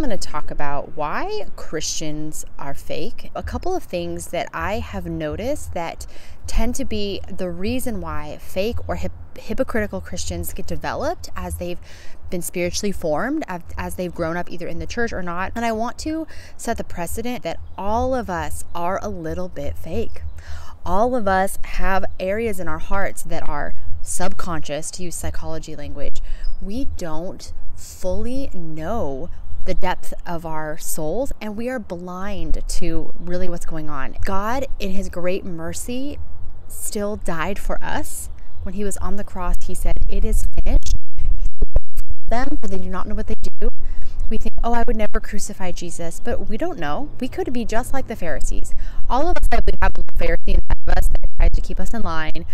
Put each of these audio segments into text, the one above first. I'm going to talk about why Christians are fake. A couple of things that I have noticed that tend to be the reason why fake or hypocritical Christians get developed as they've been spiritually formed, as they've grown up either in the church or not. And I want to set the precedent that all of us are a little bit fake. All of us have areas in our hearts that are subconscious, to use psychology language. We don't fully know the depth of our souls, and we are blind to really what's going on. God, in his great mercy, still died for us. When he was on the cross, he said, "It is finished." Them, for they do not know what they do. We think, oh, I would never crucify Jesus, but we don't know. We could be just like the Pharisees. All of us, I believe, have a Pharisee inside of us that tries to keep us in line,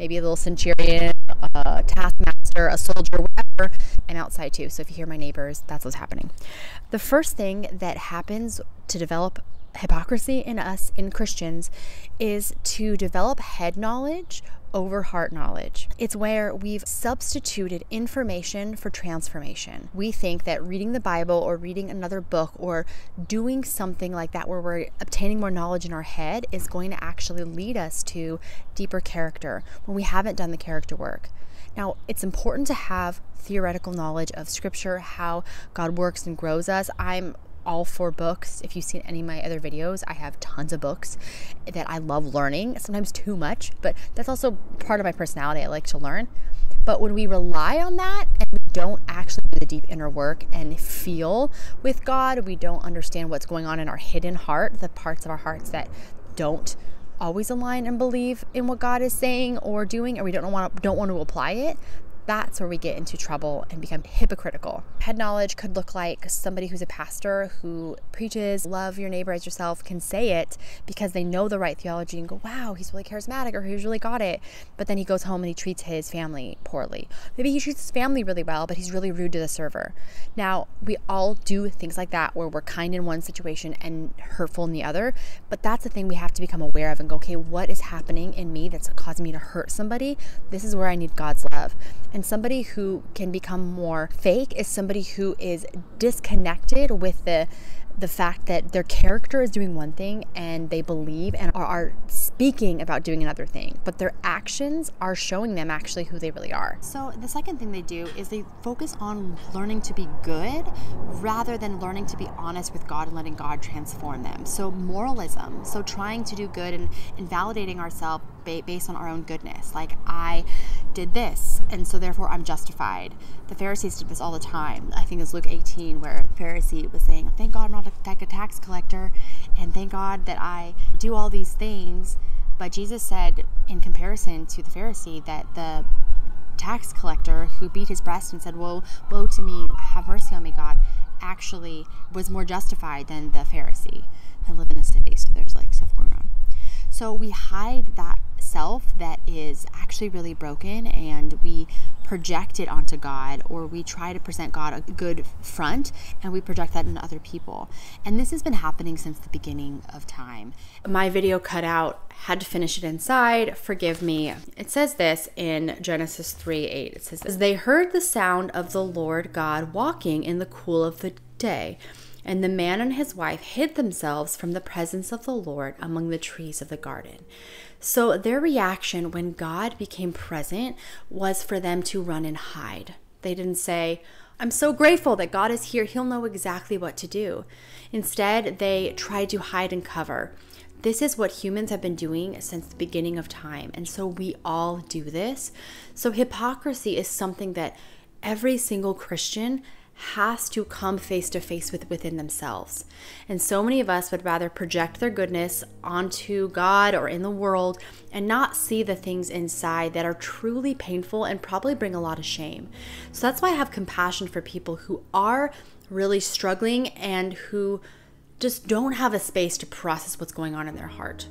maybe a little centurion, a taskmaster, a soldier, whatever, and outside too. So if you hear my neighbors, that's what's happening. The first thing that happens to develop hypocrisy in us, in Christians, is to develop head knowledge over heart knowledge. It's where we've substituted information for transformation. We think that reading the Bible or reading another book or doing something like that where we're obtaining more knowledge in our head is going to actually lead us to deeper character when we haven't done the character work. Now, it's important to have theoretical knowledge of Scripture, how God works and grows us. I'm all for books. If you've seen any of my other videos, I have tons of books that I love learning, sometimes too much, but that's also part of my personality. I like to learn. But when we rely on that and we don't actually do the deep inner work and feel with God, we don't understand what's going on in our hidden heart, the parts of our hearts that don't always align and believe in what God is saying or doing, or we don't want to apply it. That's where we get into trouble and become hypocritical. Head knowledge could look like somebody who's a pastor who preaches, love your neighbor as yourself, can say it because they know the right theology and go, wow, he's really charismatic, or he's really got it. But then he goes home and he treats his family poorly. Maybe he treats his family really well, but he's really rude to the server. Now, we all do things like that where we're kind in one situation and hurtful in the other. But that's the thing we have to become aware of and go, okay, what is happening in me that's causing me to hurt somebody? This is where I need God's love. And somebody who can become more fake is somebody who is disconnected with the fact that their character is doing one thing and they believe and are speaking about doing another thing, but their actions are showing them actually who they really are. So the second thing they do is they focus on learning to be good rather than learning to be honest with God and letting God transform them. So moralism, so trying to do good and validating ourselves based on our own goodness. Like, I did this, and so therefore I'm justified. The Pharisees did this all the time. I think it's Luke 18 where the Pharisee was saying, thank God I'm not like a tax collector, and thank God that I do all these things. But Jesus said, in comparison to the Pharisee, that the tax collector who beat his breast and said, woe, woe to me, have mercy on me, God, actually was more justified than the Pharisee. I live in a city, so there's like stuff going on. So we hide that self that is actually really broken, and we project it onto God, or we try to present God a good front and we project that into other people. And this has been happening since the beginning of time. My video cut out, had to finish it inside, forgive me. It says this in Genesis 3:8. It says, as they heard the sound of the Lord God walking in the cool of the day, and the man and his wife hid themselves from the presence of the Lord among the trees of the garden. So their reaction when God became present was for them to run and hide. They didn't say, I'm so grateful that God is here. He'll know exactly what to do. Instead, they tried to hide and cover. This is what humans have been doing since the beginning of time. And so we all do this. So hypocrisy is something that every single Christian has to come face to face with within themselves. And so many of us would rather project their goodness onto God or in the world and not see the things inside that are truly painful and probably bring a lot of shame. So that's why I have compassion for people who are really struggling and who just don't have a space to process what's going on in their heart.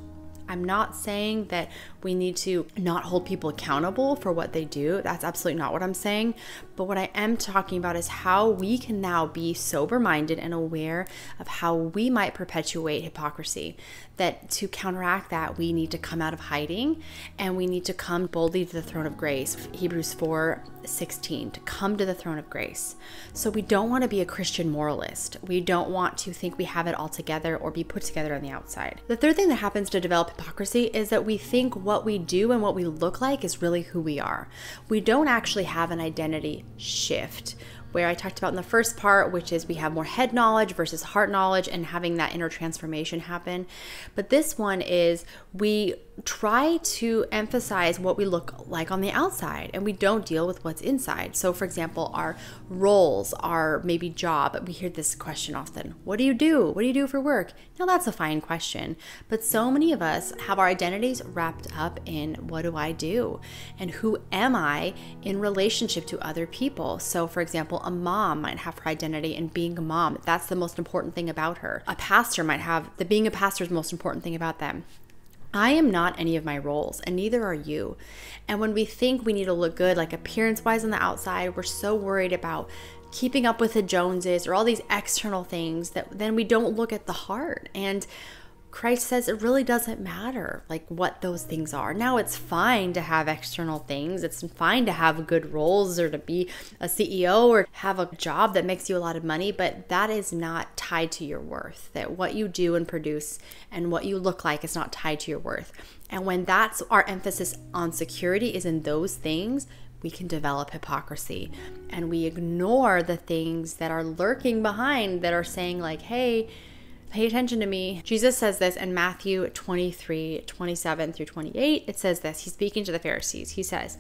I'm not saying that we need to not hold people accountable for what they do. That's absolutely not what I'm saying. But what I am talking about is how we can now be sober-minded and aware of how we might perpetuate hypocrisy. That to counteract that, we need to come out of hiding and we need to come boldly to the throne of grace. Hebrews 4:16, to come to the throne of grace. So we don't want to be a Christian moralist. We don't want to think we have it all together or be put together on the outside. The third thing that happens to develop hypocrisy is that we think what we do and what we look like is really who we are. We don't actually have an identity shift, where I talked about in the first part, which is we have more head knowledge versus heart knowledge and having that inner transformation happen. But this one is we try to emphasize what we look like on the outside and we don't deal with what's inside. So for example, our roles, our maybe job, we hear this question often, what do you do? What do you do for work? Now that's a fine question, but so many of us have our identities wrapped up in what do I do and who am I in relationship to other people. So for example, a mom might have her identity in being a mom. That's the most important thing about her. A pastor might have the being a pastor is the most important thing about them. I am not any of my roles, and neither are you. And when we think we need to look good, like appearance-wise on the outside, we're so worried about keeping up with the Joneses or all these external things that then we don't look at the heart. And Christ says it really doesn't matter like what those things are. Now it's fine to have external things. It's fine to have good roles or to be a CEO or have a job that makes you a lot of money, but that is not tied to your worth. That what you do and produce and what you look like is not tied to your worth. And when that's our emphasis on security is in those things, we can develop hypocrisy and we ignore the things that are lurking behind that are saying like, hey, pay attention to me. Jesus says this in Matthew 23:27-28. It says this, he's speaking to the Pharisees. He says,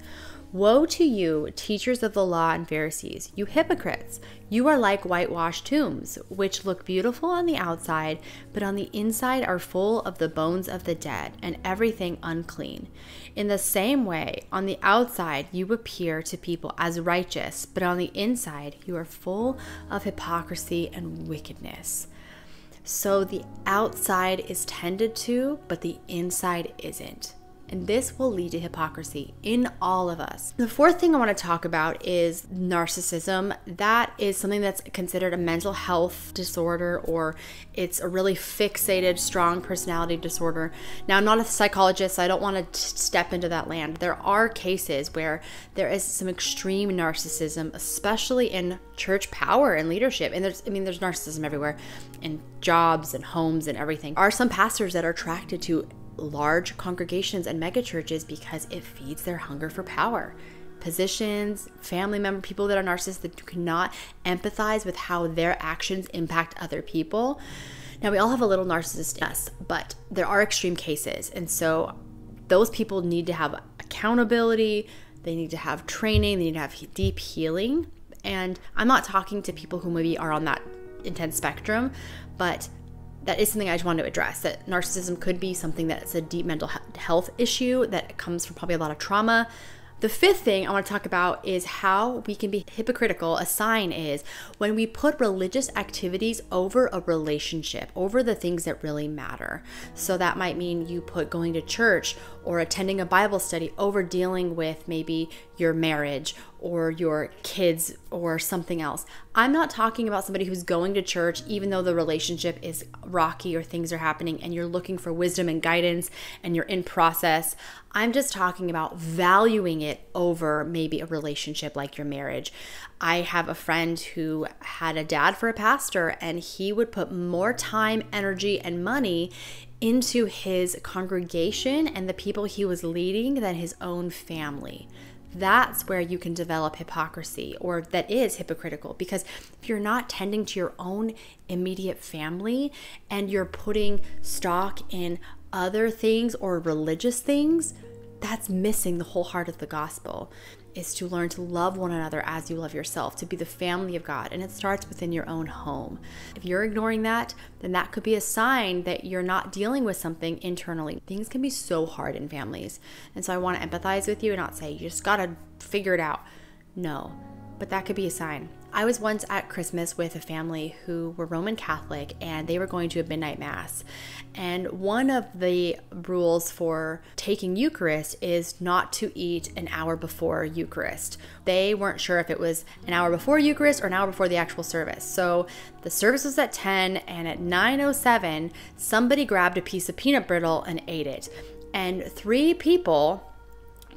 woe to you, teachers of the law and Pharisees, you hypocrites. You are like whitewashed tombs, which look beautiful on the outside, but on the inside are full of the bones of the dead and everything unclean. In the same way, on the outside, you appear to people as righteous, but on the inside, you are full of hypocrisy and wickedness. So the outside is tended to, but the inside isn't. And this will lead to hypocrisy in all of us. The fourth thing I want to talk about is narcissism. That is something that's considered a mental health disorder, or it's a really fixated, strong personality disorder. Now, I'm not a psychologist, so I don't want to step into that land. There are cases where there is some extreme narcissism, especially in church power and leadership. And there's narcissism everywhere, in jobs and homes and everything. There are some pastors that are attracted to large congregations and megachurches because it feeds their hunger for power. Positions, family member, people that are narcissists that cannot empathize with how their actions impact other people. Now, we all have a little narcissist in us, but there are extreme cases. And so those people need to have accountability. They need to have training. They need to have deep healing. And I'm not talking to people who maybe are on that intense spectrum, but that is something I just wanted to address, that narcissism could be something that's a deep mental health issue that comes from probably a lot of trauma. The fifth thing I want to talk about is how we can be hypocritical. A sign is when we put religious activities over a relationship, over the things that really matter. So that might mean you put going to church or attending a Bible study over dealing with maybe your marriage or your kids or something else. I'm not talking about somebody who's going to church even though the relationship is rocky or things are happening and you're looking for wisdom and guidance and you're in process. I'm just talking about valuing it over maybe a relationship like your marriage. I have a friend who had a dad for a pastor and he would put more time, energy, and money into his congregation and the people he was leading than his own family. That's where you can develop hypocrisy, or that is hypocritical, because if you're not tending to your own immediate family and you're putting stock in other things or religious things, that's missing the whole heart of the gospel, is to learn to love one another as you love yourself, to be the family of God. And it starts within your own home. If you're ignoring that, then that could be a sign that you're not dealing with something internally. Things can be so hard in families. And so I want to empathize with you and not say, you just got to figure it out. No, but that could be a sign. I was once at Christmas with a family who were Roman Catholic, and they were going to a midnight mass. And one of the rules for taking Eucharist is not to eat an hour before Eucharist. They weren't sure if it was an hour before Eucharist or an hour before the actual service. So the service was at 10, and at 9:07, somebody grabbed a piece of peanut brittle and ate it. And three people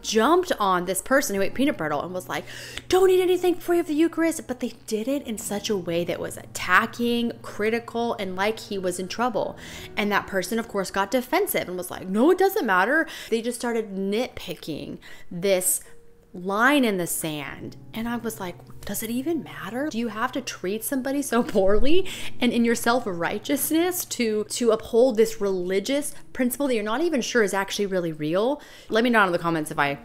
jumped on this person who ate peanut brittle and was like, don't eat anything before you have the Eucharist. But they did it in such a way that was attacking, critical, and like he was in trouble. And that person, of course, got defensive and was like, no, it doesn't matter. They just started nitpicking this line in the sand. And I was like, does it even matter? Do you have to treat somebody so poorly and in your self-righteousness to uphold this religious principle that you're not even sure is actually really real? Let me know in the comments if I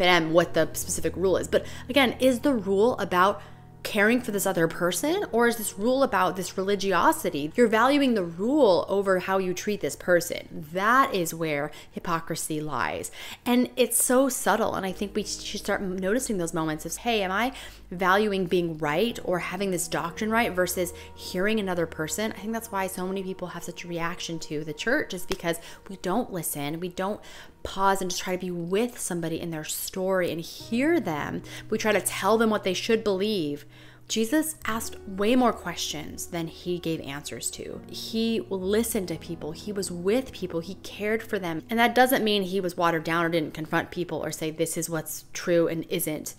am what the specific rule is. But again, is the rule about caring for this other person, or is this rule about this religiosity? You're valuing the rule over how you treat this person. That is where hypocrisy lies. And it's so subtle, and I think we should start noticing those moments of, hey, am I valuing being right or having this doctrine right versus hearing another person? I think that's why so many people have such a reaction to the church, is because we don't listen, we don't pause and just try to be with somebody in their story and hear them. We try to tell them what they should believe. Jesus asked way more questions than he gave answers to. He listened to people. He was with people. He cared for them. And that doesn't mean he was watered down or didn't confront people or say, this is what's true and isn't.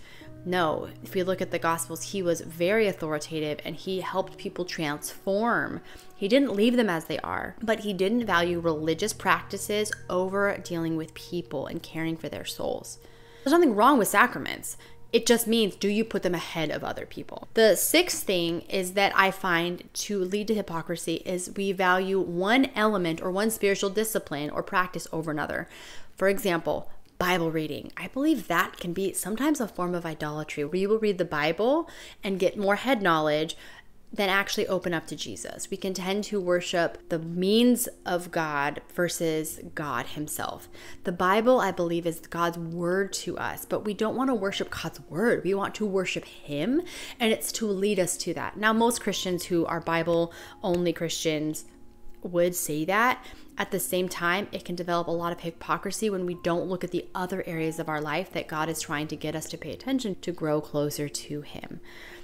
No, if we look at the Gospels, he was very authoritative and he helped people transform. He didn't leave them as they are, but he didn't value religious practices over dealing with people and caring for their souls. There's nothing wrong with sacraments. It just means, do you put them ahead of other people? The sixth thing is that I find to lead to hypocrisy is we value one element or one spiritual discipline or practice over another. For example, Bible reading. I believe that can be sometimes a form of idolatry, where you will read the Bible and get more head knowledge than actually open up to Jesus. We can tend to worship the means of God versus God himself. The Bible, I believe, is God's word to us, but we don't want to worship God's word. We want to worship him, and it's to lead us to that. Now, most Christians who are Bible-only Christians would say that. At the same time, it can develop a lot of hypocrisy when we don't look at the other areas of our life that God is trying to get us to pay attention to grow closer to him.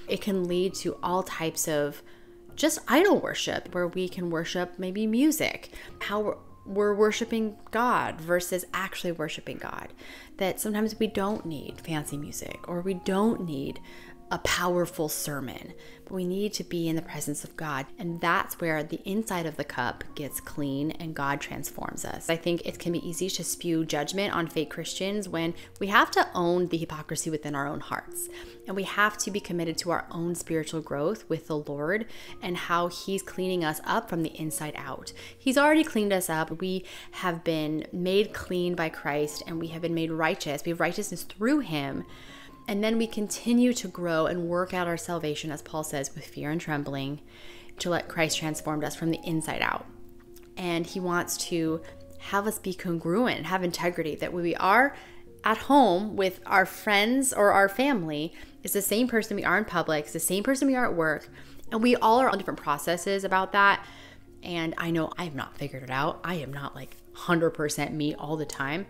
It can lead to all types of just idol worship, where we can worship maybe music, how we're worshiping God versus actually worshiping God. That sometimes we don't need fancy music, or we don't need a powerful sermon, but we need to be in the presence of God. And that's where the inside of the cup gets clean and God transforms us. I think it can be easy to spew judgment on fake Christians when we have to own the hypocrisy within our own hearts. And we have to be committed to our own spiritual growth with the Lord and how he's cleaning us up from the inside out. He's already cleaned us up. We have been made clean by Christ, and we have been made righteous. We have righteousness through him. And then we continue to grow and work out our salvation, as Paul says, with fear and trembling, to let Christ transform us from the inside out. And he wants to have us be congruent, have integrity, that when we are at home with our friends or our family, it's the same person we are in public, it's the same person we are at work. And we all are on different processes about that. And I know I have not figured it out. I am not like 100% me all the time.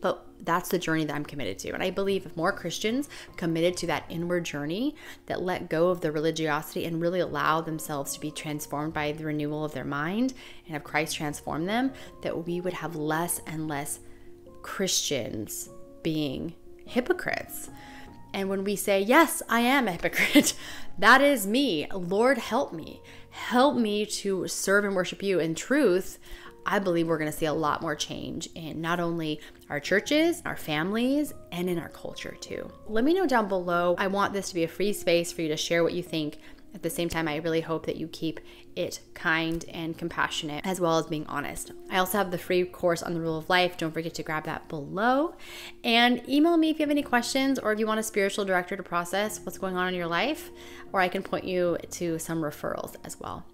But that's the journey that I'm committed to. And I believe if more Christians committed to that inward journey, that let go of the religiosity and really allow themselves to be transformed by the renewal of their mind and have Christ transform them, that we would have less and less Christians being hypocrites. And when we say, yes, I am a hypocrite, that is me. Lord, help me. Help me to serve and worship you in truth. I believe we're going to see a lot more change in not only our churches, our families, and in our culture too. Let me know down below. I want this to be a free space for you to share what you think. At the same time, I really hope that you keep it kind and compassionate, as well as being honest. I also have the free course on the rule of life. Don't forget to grab that below. And email me if you have any questions, or if you want a spiritual director to process what's going on in your life, or I can point you to some referrals as well.